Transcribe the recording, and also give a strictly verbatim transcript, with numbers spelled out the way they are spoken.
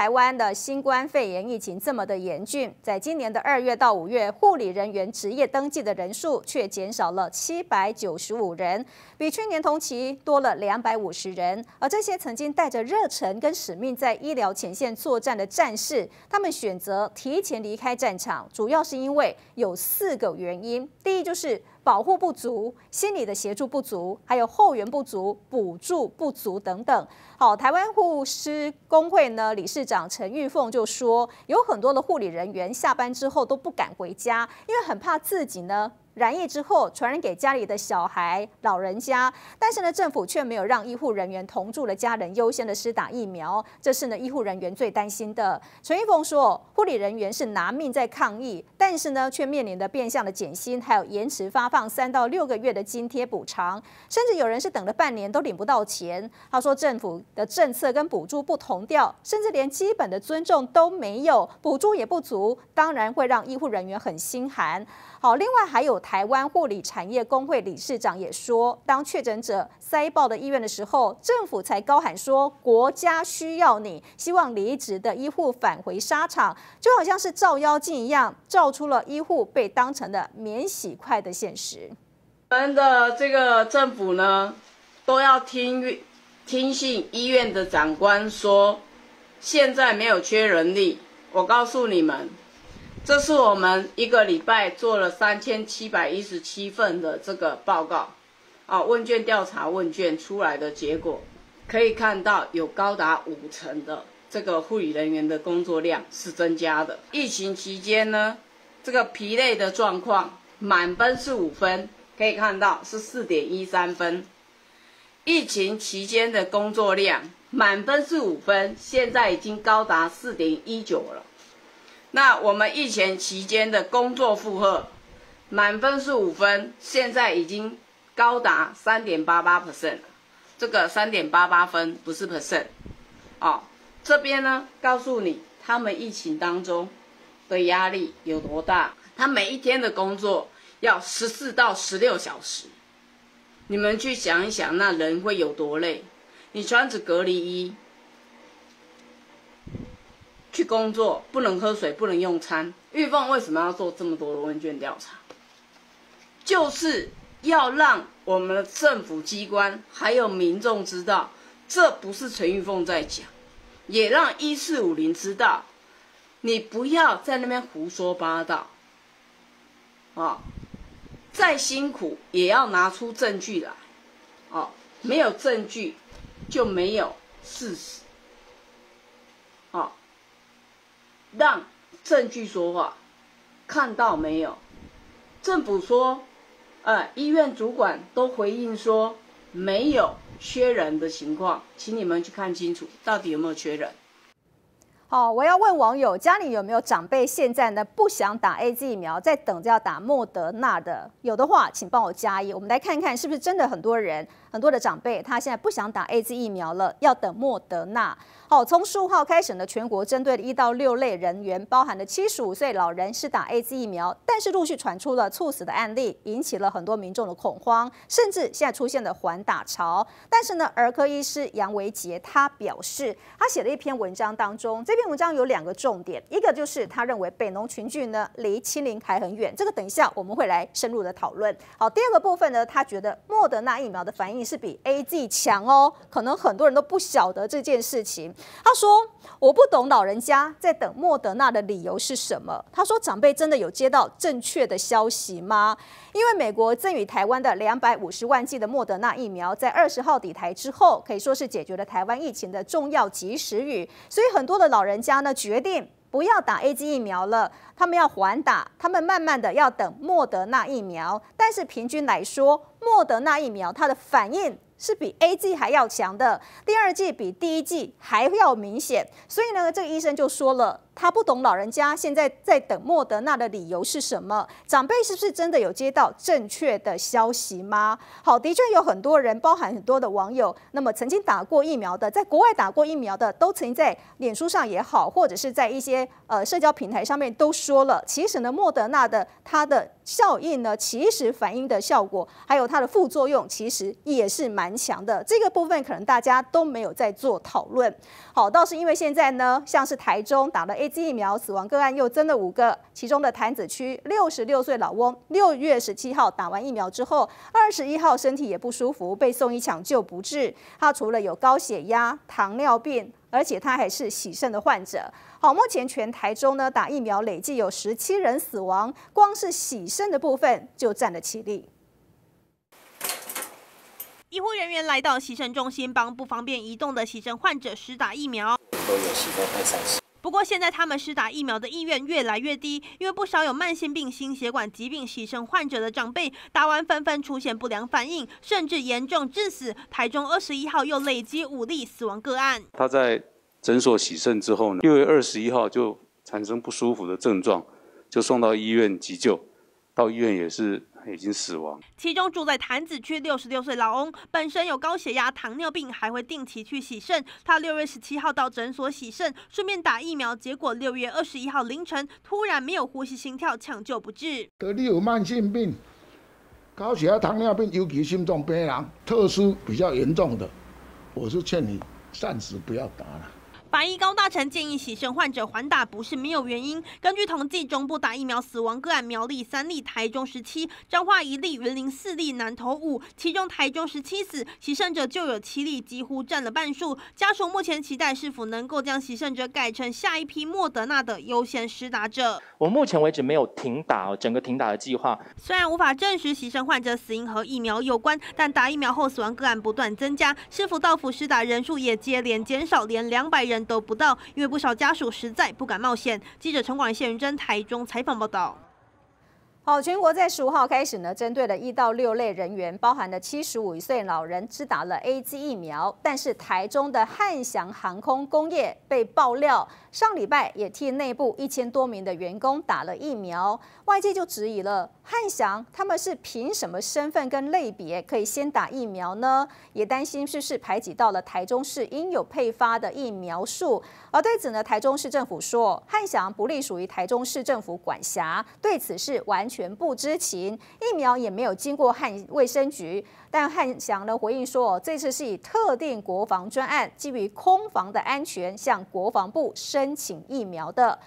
台湾的新冠肺炎疫情这么的严峻，在今年的二月到五月，护理人员职业登记的人数却减少了七百九十五人，比去年同期多了两百五十人。而这些曾经带着热忱跟使命在医疗前线作战的战士，他们选择提前离开战场，主要是因为有四个原因。第一就是保护不足、心理的协助不足，还有后援不足、补助不足等等。好，台湾护师工会呢理事长陈玉凤就说，有很多的护理人员下班之后都不敢回家，因为很怕自己呢染疫之后传染给家里的小孩、老人家。但是呢，政府却没有让医护人员同住的家人优先的施打疫苗，这是呢医护人员最担心的。陈玉凤说，护理人员是拿命在抗疫，但是呢，却面临的变相的减薪，还有延迟发放三到六个月的津贴补偿，甚至有人是等了半年都领不到钱。他说，政府的政策跟补助不同调，甚至连基本的尊重都没有，补助也不足，当然会让医护人员很心寒。好，另外还有台湾护理产业工会理事长也说，当确诊者塞爆的医院的时候，政府才高喊说国家需要你，希望离职的医护返回沙场，就好像是照妖镜一样，照出了医护被当成了免洗筷的现实。我们的这个政府呢，都要听听信医院的长官说，现在没有缺人力。我告诉你们，这是我们一个礼拜做了三千七百一十七份的这个报告，啊，问卷调查问卷出来的结果，可以看到有高达五成的这个护理人员的工作量是增加的。疫情期间呢，这个疲累的状况，满分是五分，可以看到是四点一三分。疫情期间的工作量，满分是五分，现在已经高达四点一九了。那我们疫情期间的工作负荷，满分是五分，现在已经高达 百分之三点八八， 这个 百分之三点八八 分不是 percent 哦。这边呢告诉你他们疫情当中的压力有多大，他每一天的工作要十四到十六小时，你们去想一想，那人会有多累。你穿着隔离衣去工作，不能喝水，不能用餐。玉凤为什么要做这么多的问卷调查？就是要让我们的政府机关还有民众知道，这不是陈玉凤在讲，也让一四五零知道，你不要在那边胡说八道哦，再辛苦也要拿出证据来哦，没有证据就没有事实哦。让证据说话，看到没有？政府说，呃，医院主管都回应说没有缺人的情况，请你们去看清楚，到底有没有缺人？好，我要问网友，家里有没有长辈现在呢不想打 A Z 疫苗，在等着要打莫德纳的？有的话，请帮我加一。我们来看看是不是真的很多人。很多的长辈他现在不想打 A Z 疫苗了，要等莫德纳。好，从十五号开始呢，全国针对一到六类人员，包含了七十五岁老人是打 A Z 疫苗，但是陆续传出了猝死的案例，引起了很多民众的恐慌，甚至现在出现了缓打潮。但是呢，儿科医师杨维杰他表示，他写了一篇文章当中，这篇文章有两个重点，一个就是他认为北农群聚呢离清零还很远，这个等一下我们会来深入的讨论。好，第二个部分呢，他觉得莫德纳疫苗的反应是比 A Z 强哦，可能很多人都不晓得这件事情。他说，我不懂老人家在等莫德纳的理由是什么。他说，长辈真的有接到正确的消息吗？因为美国赠予台湾的两百五十万剂的莫德纳疫苗，在二十号抵台之后，可以说是解决了台湾疫情的重要及时雨，所以很多的老人家呢决定不要打 A Z 疫苗了，他们要缓打，他们慢慢的要等莫德纳疫苗。但是平均来说，莫德纳疫苗它的反应是比 A Z 还要强的，第二剂比第一剂还要明显。所以呢，这个医生就说了，他不懂老人家现在在等莫德纳的理由是什么，长辈是不是真的有接到正确的消息吗？好，的确有很多人，包含很多的网友，那么曾经打过疫苗的，在国外打过疫苗的，都曾经在脸书上也好，或者是在一些呃社交平台上面都说了，其实呢，莫德纳的它的效应呢，其实反应的效果，还有它的副作用，其实也是蛮蛮强的。这个部分可能大家都没有在做讨论。好，倒是因为现在呢，像是台中打了 A Z 疫苗，死亡个案又增了五个，其中的潭子区六十六岁老翁，六月十七号打完疫苗之后，二十一号身体也不舒服，被送医抢救不治。他除了有高血压、糖尿病。 而且他还是洗肾的患者。好，目前全台中呢打疫苗累计有十七人死亡，光是洗肾的部分就占了七例。医护人员来到洗肾中心，帮不方便移动的洗肾患者施打疫苗。都有洗肾快闪。 不过现在他们施打疫苗的意愿越来越低，因为不少有慢性病、心血管疾病、洗肾患者的长辈打完纷纷出现不良反应，甚至严重致死。台中二十一号又累积五例死亡个案。他在诊所洗肾之后呢，六月二十一号就产生不舒服的症状，就送到医院急救，到医院也是。 已经死亡。其中住在潭子区六十六岁老翁，本身有高血压、糖尿病，还会定期去洗肾。他六月十七号到诊所洗肾，顺便打疫苗，结果六月二十一号凌晨突然没有呼吸、心跳，抢救不治。得你有慢性病、高血压、糖尿病，尤其心脏病人，特殊比较严重的，我是劝你暂时不要打了。 法医高大成建议，洗肾患者缓打不是没有原因。根据统计，中部打疫苗死亡个案，苗栗三例，台中十七，彰化一例，云林四例，南投五。其中台中十七死，洗肾者就有七例，几乎占了半数。家属目前期待是否能够将洗肾者改成下一批莫德纳的优先施打者。我目前为止没有停打，整个停打的计划。虽然无法证实洗肾患者死因和疫苗有关，但打疫苗后死亡个案不断增加，市府到府施打人数也接连减少，连两百人。 都不到，因为不少家属实在不敢冒险。记者陈广谢云珍台中采访报道。好，全国在十五号开始呢，针对了一到六类人员，包含了七十五岁老人，只打了 A Z 疫苗。但是台中的汉翔航空工业被爆料，上礼拜也替内部一千多名的员工打了疫苗，外界就质疑了：汉翔他们是凭什么身份跟类别可以先打疫苗呢？也担心是不是排挤到了台中市应有配发的疫苗数。而对此呢，台中市政府说，汉翔不隶属于台中市政府管辖，对此是完全。 全不知情，疫苗也没有经过汉卫生局。但汉翔呢回应说，这次是以特定国防专案，基于空防的安全，向国防部申请疫苗的。